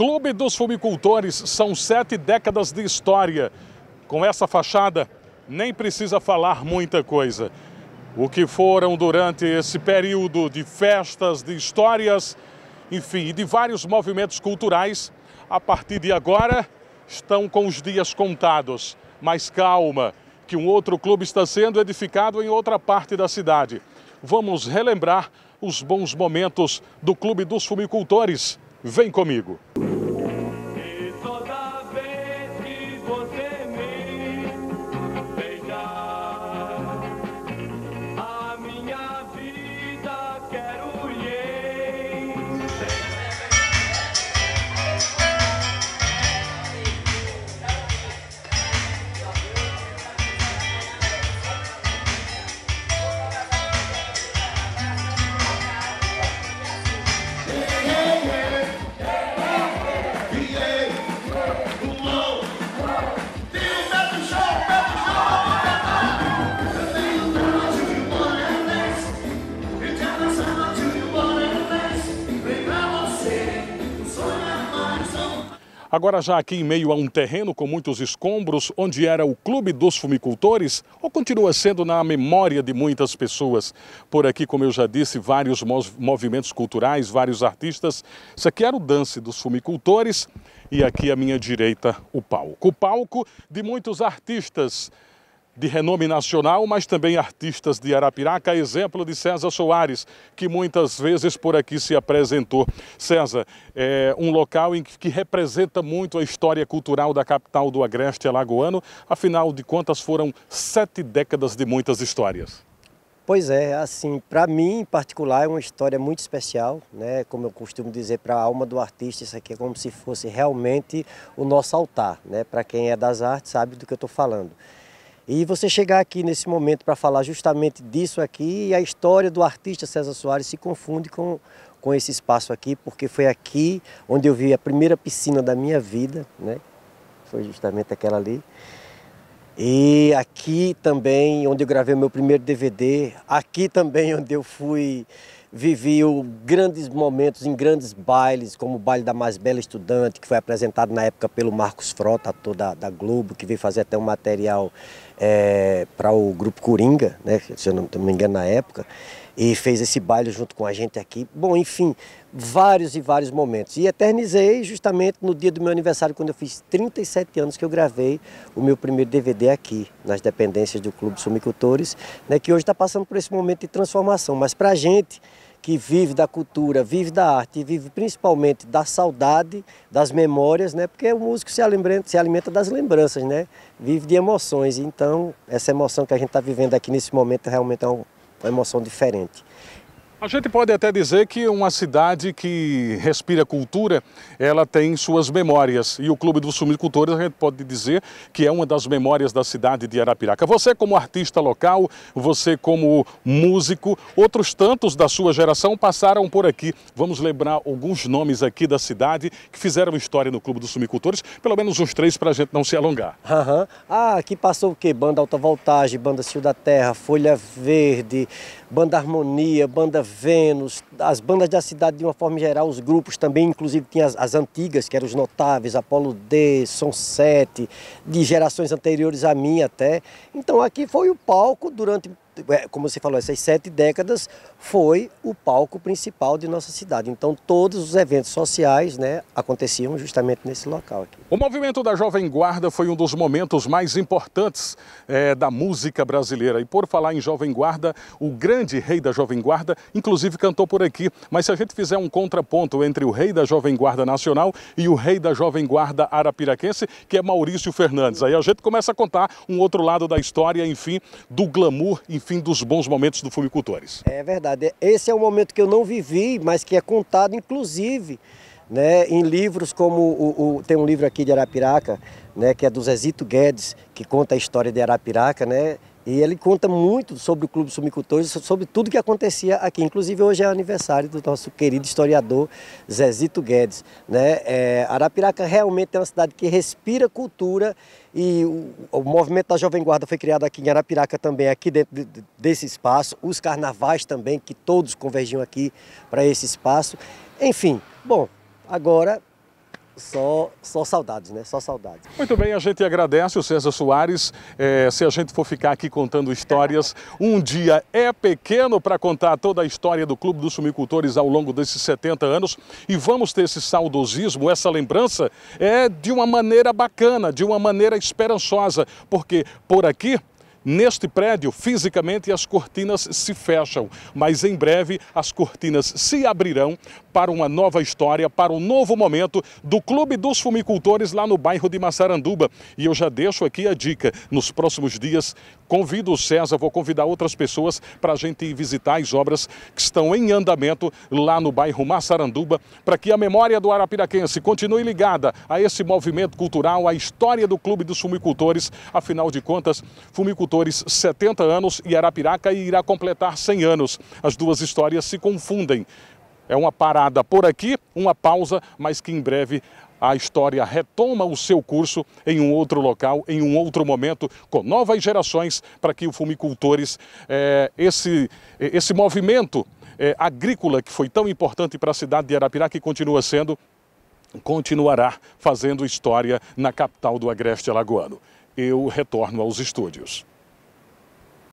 Clube dos Fumicultores, são 7 décadas de história. Com essa fachada, nem precisa falar muita coisa. O que foram durante esse período de festas, de histórias, enfim, de vários movimentos culturais, a partir de agora estão com os dias contados. Mas calma, que um outro clube está sendo edificado em outra parte da cidade. Vamos relembrar os bons momentos do Clube dos Fumicultores. Vem comigo! Agora já aqui em meio a um terreno com muitos escombros, onde era o Clube dos Fumicultores, ou continua sendo na memória de muitas pessoas. Por aqui, como eu já disse, vários movimentos culturais, vários artistas. Isso aqui era o Dance dos Fumicultores e aqui à minha direita o palco. O palco de muitos artistas de renome nacional, mas também artistas de Arapiraca, exemplo de César Soares, que muitas vezes por aqui se apresentou. César, é um local em que representa muito a história cultural da capital do Agreste Alagoano, afinal de contas foram 7 décadas de muitas histórias. Pois é, assim, para mim em particular é uma história muito especial, né? Como eu costumo dizer, para a alma do artista isso aqui é como se fosse realmente o nosso altar, né? Para quem é das artes sabe do que eu estou falando. E você chegar aqui nesse momento para falar justamente disso aqui, e a história do artista César Soares se confunde com esse espaço aqui, porque foi aqui onde eu vi a primeira piscina da minha vida, né? Foi justamente aquela ali. E aqui também onde eu gravei o meu primeiro DVD, aqui também onde eu vivi grandes momentos em grandes bailes, como o baile da Mais Bela Estudante, que foi apresentado na época pelo Marcos Frota, ator da Globo, que veio fazer até um material para o Grupo Coringa, né? Se eu não me engano na época, e fez esse baile junto com a gente aqui. Bom, enfim, vários e vários momentos. E eternizei justamente no dia do meu aniversário, quando eu fiz 37 anos, que eu gravei o meu primeiro DVD aqui, nas dependências do Clube dos Fumicultores, né, que hoje está passando por esse momento de transformação. Mas para a gente que vive da cultura, vive da arte, vive principalmente da saudade, das memórias, né, porque o músico se alimenta das lembranças, né, vive de emoções. Então, essa emoção que a gente está vivendo aqui nesse momento realmente é uma emoção diferente. A gente pode até dizer que uma cidade que respira cultura, ela tem suas memórias. E o Clube dos Fumicultores, a gente pode dizer que é uma das memórias da cidade de Arapiraca. Você como artista local, você como músico, outros tantos da sua geração passaram por aqui. Vamos lembrar alguns nomes aqui da cidade que fizeram história no Clube dos Fumicultores, pelo menos uns 3 para a gente não se alongar. Uhum. Ah, aqui passou o quê? Banda Alta Voltagem, Banda Sil da Terra, Folha Verde, Banda Harmonia, Banda Vênus, as bandas da cidade de uma forma geral, os grupos também, inclusive tinha as antigas, que eram os Notáveis, Apolo D, Som 7, de gerações anteriores a mim até. Então aqui foi o palco durante, como você falou, essas 7 décadas, foi o palco principal de nossa cidade. Então todos os eventos sociais, né, aconteciam justamente nesse local aqui. O movimento da Jovem Guarda foi um dos momentos mais importantes da música brasileira. E por falar em Jovem Guarda, o grande rei da Jovem Guarda, inclusive cantou por aqui. Mas se a gente fizer um contraponto entre o rei da Jovem Guarda Nacional e o rei da Jovem Guarda Arapiraquense, que é Maurício Fernandes, aí a gente começa a contar um outro lado da história, enfim, do glamour, enfim, dos bons momentos do Fumicultores. É verdade, esse é um momento que eu não vivi, mas que é contado inclusive, né, em livros como, tem um livro aqui de Arapiraca, né, que é do Zezito Guedes, que conta a história de Arapiraca, né, e ele conta muito sobre o Clube dos Fumicultores, sobre tudo que acontecia aqui. Inclusive hoje é aniversário do nosso querido historiador Zezito Guedes, né? Arapiraca realmente é uma cidade que respira cultura, e o movimento da Jovem Guarda foi criado aqui em Arapiraca também, aqui dentro desse espaço. Os carnavais também, que todos convergiam aqui para esse espaço. Enfim, bom, agora Só saudades, né? Só saudades. Muito bem, a gente agradece o César Soares. Se a gente for ficar aqui contando histórias, um dia é pequeno para contar toda a história do Clube dos Fumicultores ao longo desses 70 anos. E vamos ter esse saudosismo, essa lembrança, de uma maneira bacana, de uma maneira esperançosa, porque por aqui, neste prédio, fisicamente as cortinas se fecham, mas em breve as cortinas se abrirão para uma nova história, para um novo momento do Clube dos Fumicultores lá no bairro de Massaranduba. E eu já deixo aqui a dica, nos próximos dias convido o César, vou convidar outras pessoas para a gente ir visitar as obras que estão em andamento lá no bairro Massaranduba, para que a memória do arapiraquense continue ligada a esse movimento cultural, a história do Clube dos Fumicultores. Afinal de contas, fumicultores 70 anos e Arapiraca irá completar 100 anos. As duas histórias se confundem. É uma parada por aqui, uma pausa, mas que em breve a história retoma o seu curso em um outro local, em um outro momento, com novas gerações, para que o Fumicultores, esse movimento agrícola que foi tão importante para a cidade de Arapiraca e continua sendo, continuará fazendo história na capital do Agreste Alagoano. Eu retorno aos estúdios.